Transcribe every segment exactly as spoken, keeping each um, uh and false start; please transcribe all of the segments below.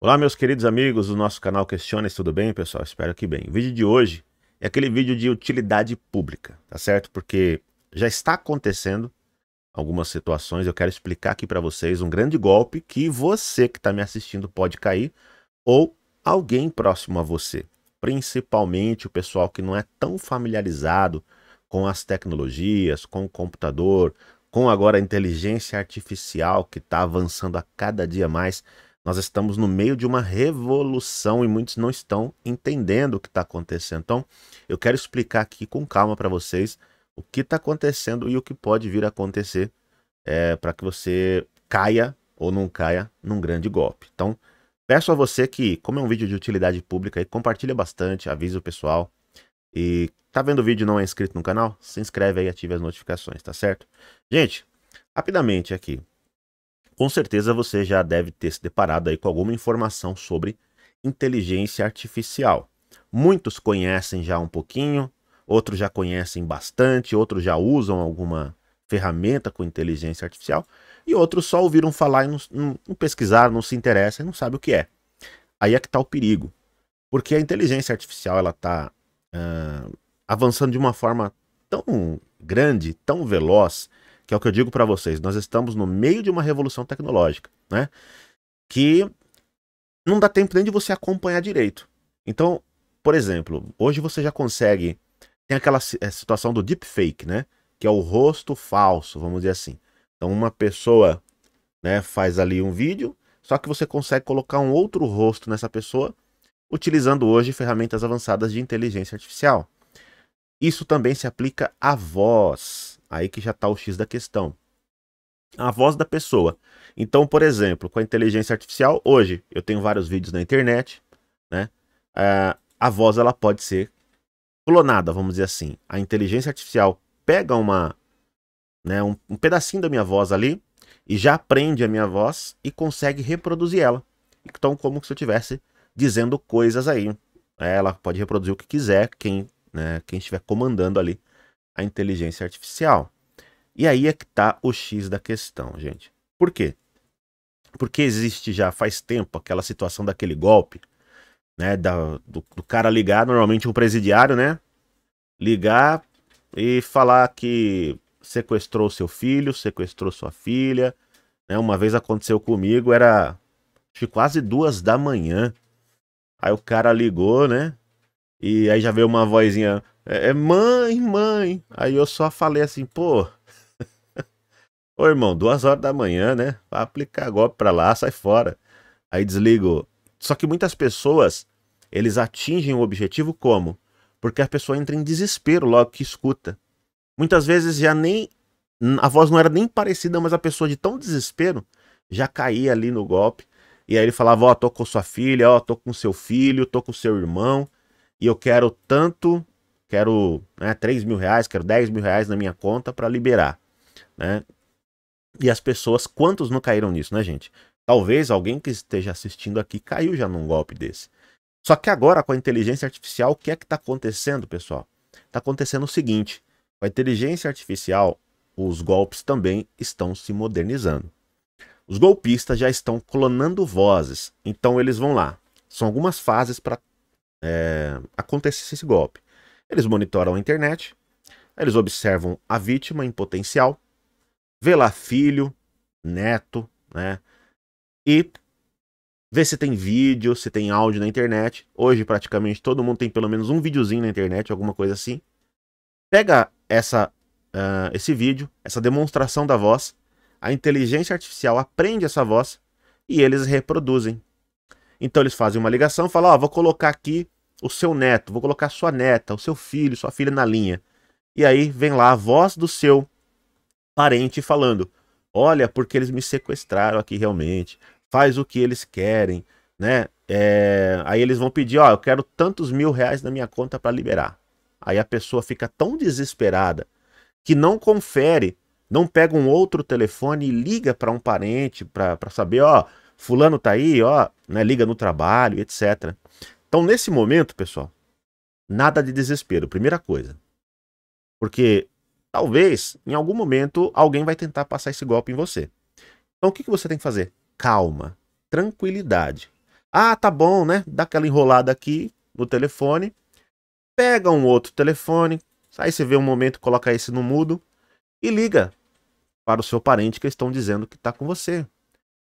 Olá meus queridos amigos do nosso canal Questione-se, tudo bem pessoal? Espero que bem. O vídeo de hoje é aquele vídeo de utilidade pública, tá certo? Porque já está acontecendo algumas situações, eu quero explicar aqui para vocês um grande golpe que você que está me assistindo pode cair ou alguém próximo a você, principalmente o pessoal que não é tão familiarizado com as tecnologias, com o computador, com agora a inteligência artificial que está avançando a cada dia mais. Nós estamos no meio de uma revolução e muitos não estão entendendo o que está acontecendo. Então, eu quero explicar aqui com calma para vocês o que está acontecendo e o que pode vir a acontecer é, para que você caia ou não caia num grande golpe. Então, peço a você que, como é um vídeo de utilidade pública, compartilha bastante, avise o pessoal. E tá vendo o vídeo e não é inscrito no canal? Se inscreve aí e ative as notificações, tá certo? Gente, rapidamente aqui. Com certeza você já deve ter se deparado aí com alguma informação sobre inteligência artificial. Muitos conhecem já um pouquinho, outros já conhecem bastante, outros já usam alguma ferramenta com inteligência artificial e outros só ouviram falar e não, não, não pesquisaram, não se interessam e não sabem o que é. Aí é que está o perigo, porque a inteligência artificial ela está uh, avançando de uma forma tão grande, tão veloz, que é o que eu digo para vocês, nós estamos no meio de uma revolução tecnológica, né? Que não dá tempo nem de você acompanhar direito. Então, por exemplo, hoje você já consegue, tem aquela situação do deepfake, né? Que é o rosto falso, vamos dizer assim. Então uma pessoa, né, faz ali um vídeo, só que você consegue colocar um outro rosto nessa pessoa, utilizando hoje ferramentas avançadas de inteligência artificial. Isso também se aplica à voz. Aí que já está o X da questão. A voz da pessoa. Então, por exemplo, com a inteligência artificial, hoje eu tenho vários vídeos na internet, né? Ah, a voz ela pode ser clonada, vamos dizer assim. A inteligência artificial pega uma, né, um, um pedacinho da minha voz ali e já aprende a minha voz e consegue reproduzir ela. Então, como se eu estivesse dizendo coisas aí. Ela pode reproduzir o que quiser, quem, né, quem estiver comandando ali a inteligência artificial. E aí é que está o X da questão, gente. Por quê? Porque existe já faz tempo aquela situação daquele golpe, né, da, do, do cara ligar, normalmente um presidiário, né, ligar e falar que sequestrou seu filho, sequestrou sua filha, né, uma vez aconteceu comigo, era acho, quase duas da manhã, aí o cara ligou, né, e aí já veio uma vozinha, é mãe, mãe. Aí eu só falei assim, pô, ô irmão, duas horas da manhã, né? Vai aplicar golpe pra lá, sai fora. Aí desligo. Só que muitas pessoas, eles atingem o objetivo como? Porque a pessoa entra em desespero logo que escuta. Muitas vezes já nem, a voz não era nem parecida, mas a pessoa de tão desespero já caía ali no golpe. E aí ele falava, ó, tô com sua filha, ó, tô com seu filho, tô com seu irmão. E eu quero tanto... Quero, né, três mil reais, quero dez mil reais na minha conta para liberar, né? E as pessoas, quantos não caíram nisso, né, gente? Talvez alguém que esteja assistindo aqui caiu já num golpe desse. Só que agora, com a inteligência artificial, o que é que está acontecendo, pessoal? Está acontecendo o seguinte, com a inteligência artificial, os golpes também estão se modernizando. Os golpistas já estão clonando vozes, então eles vão lá. São algumas fases para é, acontecer esse golpe. Eles monitoram a internet, eles observam a vítima em potencial, vê lá filho, neto, né? E vê se tem vídeo, se tem áudio na internet. Hoje praticamente todo mundo tem pelo menos um videozinho na internet, alguma coisa assim. Pega essa, uh, esse vídeo, essa demonstração da voz, a inteligência artificial aprende essa voz e eles reproduzem. Então eles fazem uma ligação, falam, ó, oh, vou colocar aqui o seu neto, vou colocar sua neta, o seu filho, sua filha na linha. E aí vem lá a voz do seu parente falando, olha, porque eles me sequestraram aqui realmente, faz o que eles querem, né? É... Aí eles vão pedir, ó, eu quero tantos mil reais na minha conta para liberar. Aí a pessoa fica tão desesperada que não confere, não pega um outro telefone e liga para um parente para saber, ó, fulano tá aí, ó, né? Liga no trabalho, etcétera. Então, nesse momento, pessoal, nada de desespero, primeira coisa. Porque, talvez, em algum momento, alguém vai tentar passar esse golpe em você. Então, o que, que você tem que fazer? Calma, tranquilidade. Ah, tá bom, né? Dá aquela enrolada aqui no telefone. Pega um outro telefone. Aí você vê um momento, coloca esse no mudo. E liga para o seu parente que estão dizendo que tá com você.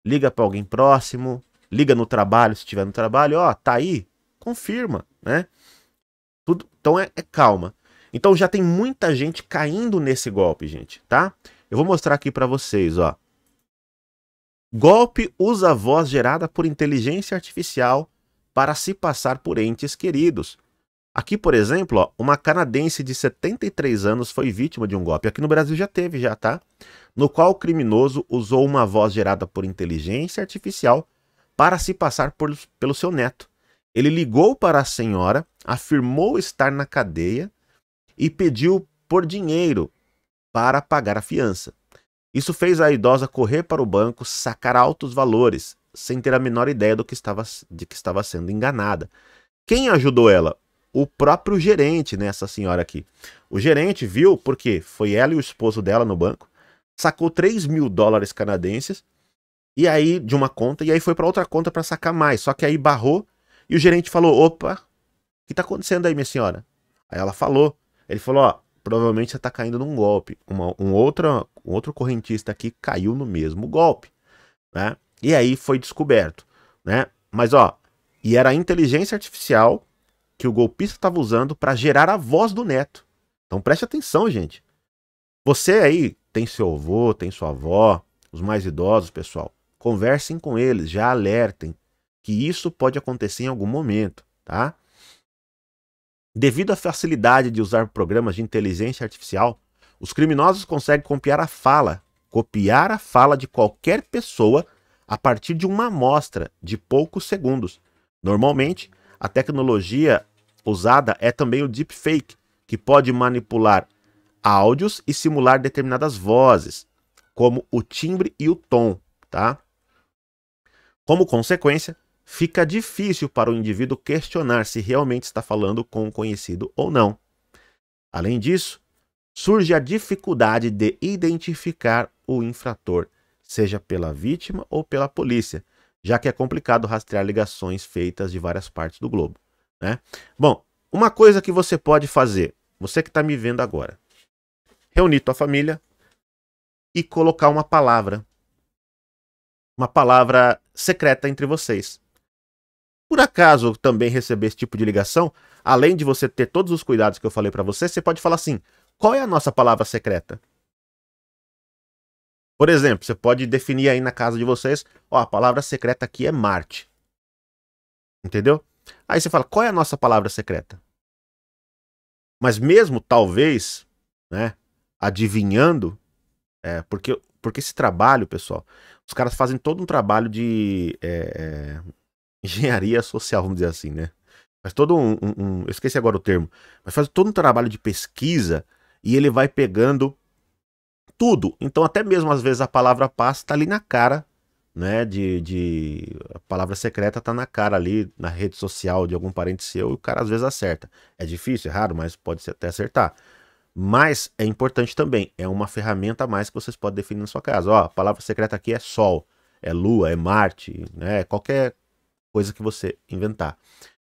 Liga para alguém próximo. Liga no trabalho, se estiver no trabalho. Ó, tá aí? Confirma, né? Tudo, então é, é calma. Então já tem muita gente caindo nesse golpe, gente, tá? Eu vou mostrar aqui para vocês, ó. Golpe usa voz gerada por inteligência artificial para se passar por entes queridos. Aqui, por exemplo, ó, uma canadense de setenta e três anos foi vítima de um golpe. Aqui no Brasil já teve, já, tá? No qual o criminoso usou uma voz gerada por inteligência artificial para se passar por, pelo seu neto. Ele ligou para a senhora, afirmou estar na cadeia e pediu por dinheiro para pagar a fiança. Isso fez a idosa correr para o banco, sacar altos valores, sem ter a menor ideia do que estava, de que estava sendo enganada. Quem ajudou ela? O próprio gerente, né, essa senhora aqui. O gerente viu, porque foi ela e o esposo dela no banco, sacou três mil dólares canadenses e aí, de uma conta, e aí foi para outra conta para sacar mais. Só que aí barrou e o gerente falou: opa, o que está acontecendo aí, minha senhora? Aí ela falou. Ele falou: ó, provavelmente você está caindo num golpe. Uma, um, outra, um outro correntista aqui caiu no mesmo golpe, né? E aí foi descoberto, né? Mas, ó, e era a inteligência artificial que o golpista estava usando para gerar a voz do neto. Então preste atenção, gente. Você aí tem seu avô, tem sua avó, os mais idosos, pessoal. Conversem com eles, já alertem que isso pode acontecer em algum momento, tá? Devido à facilidade de usar programas de inteligência artificial, os criminosos conseguem copiar a fala, copiar a fala de qualquer pessoa a partir de uma amostra de poucos segundos. Normalmente, a tecnologia usada é também o deepfake, que pode manipular áudios e simular determinadas vozes, como o timbre e o tom, tá? Como consequência, fica difícil para o indivíduo questionar se realmente está falando com um conhecido ou não. Além disso, surge a dificuldade de identificar o infrator, seja pela vítima ou pela polícia, já que é complicado rastrear ligações feitas de várias partes do globo, né? Bom, uma coisa que você pode fazer, você que está me vendo agora, reunir tua família e colocar uma palavra, uma palavra secreta entre vocês. Por acaso também receber esse tipo de ligação, além de você ter todos os cuidados que eu falei para você, você pode falar assim: qual é a nossa palavra secreta? Por exemplo, você pode definir aí na casa de vocês: ó, a palavra secreta aqui é Marte. Entendeu? Aí você fala: qual é a nossa palavra secreta? Mas mesmo, talvez, né, adivinhando, é, porque, porque esse trabalho, pessoal, os caras fazem todo um trabalho de... É, é, engenharia social, vamos dizer assim, né? Faz todo um, um, um... Eu esqueci agora o termo. Mas faz todo um trabalho de pesquisa e ele vai pegando tudo. Então até mesmo às vezes a palavra passa tá ali na cara, né? De, de... A palavra secreta tá na cara ali, na rede social de algum parente seu e o cara às vezes acerta. É difícil, é raro, mas pode até acertar. Mas é importante também. É uma ferramenta a mais que vocês podem definir na sua casa. Ó, a palavra secreta aqui é Sol, é Lua, é Marte, né? Qualquer coisa que você inventar,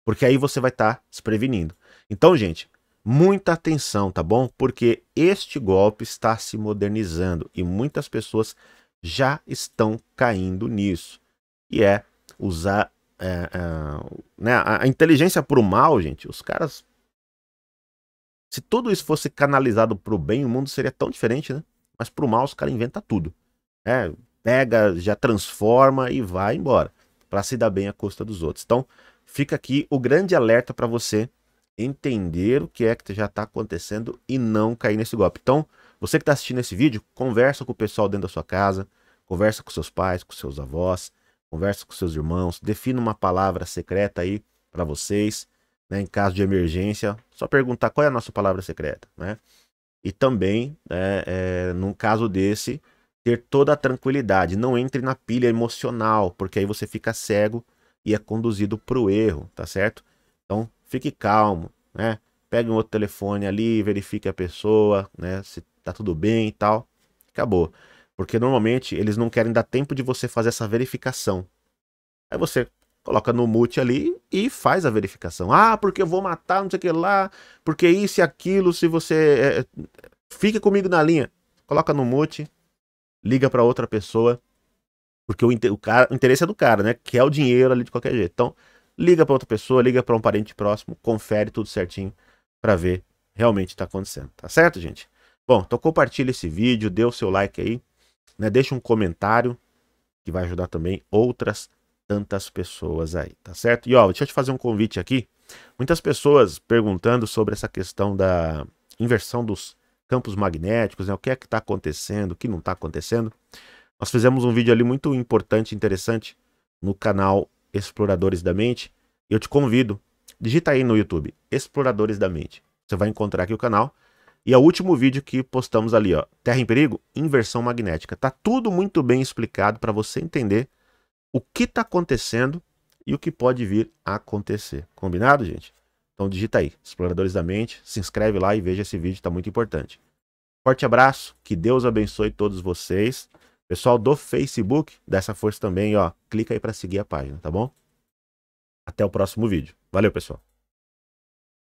porque aí você vai estar tá se prevenindo. Então, gente, muita atenção, tá bom? Porque este golpe está se modernizando e muitas pessoas já estão caindo nisso. E é usar é, é, né, a inteligência para o mal, gente. Os caras, se tudo isso fosse canalizado para o bem, o mundo seria tão diferente, né? Mas para o mal os caras inventam tudo. É, pega, já transforma e vai embora, para se dar bem à custa dos outros. Então, fica aqui o grande alerta para você entender o que é que já está acontecendo e não cair nesse golpe. Então, você que está assistindo esse vídeo, conversa com o pessoal dentro da sua casa, conversa com seus pais, com seus avós, conversa com seus irmãos, defina uma palavra secreta aí para vocês, né? Em caso de emergência, só perguntar qual é a nossa palavra secreta, né? E também, é, é, num caso desse, ter toda a tranquilidade, não entre na pilha emocional, porque aí você fica cego e é conduzido para o erro, tá certo? Então, fique calmo, né? Pegue um outro telefone ali, verifique a pessoa, né? Se tá tudo bem e tal, acabou. Porque normalmente eles não querem dar tempo de você fazer essa verificação. Aí você Coloca no mute ali e faz a verificação. Ah, porque eu vou matar não sei o que lá, porque isso e aquilo, se você... É... Fica comigo na linha. Coloca no mute, liga para outra pessoa, porque o, o, cara, o interesse é do cara, né? Quer o dinheiro ali de qualquer jeito. Então, liga para outra pessoa, liga para um parente próximo, confere tudo certinho para ver realmente está acontecendo. Tá certo, gente? Bom, então compartilha esse vídeo, dê o seu like aí, né? Deixa um comentário que vai ajudar também outras tantas pessoas aí, tá certo? E ó, deixa eu te fazer um convite aqui. Muitas pessoas perguntando sobre essa questão da inversão dos campos magnéticos, né? O que é que está acontecendo, o que não está acontecendo. Nós fizemos um vídeo ali muito importante, interessante, no canal Exploradores da Mente. Eu te convido, digita aí no YouTube, Exploradores da Mente. Você vai encontrar aqui o canal. E é o último vídeo que postamos ali, ó, Terra em Perigo, inversão magnética. Tá tudo muito bem explicado para você entender o que está acontecendo e o que pode vir a acontecer. Combinado, gente? Então digita aí, Exploradores da Mente, se inscreve lá e veja esse vídeo, está muito importante. Forte abraço, que Deus abençoe todos vocês. Pessoal do Facebook, dá essa força também, ó, clica aí para seguir a página, tá bom? Até o próximo vídeo. Valeu, pessoal.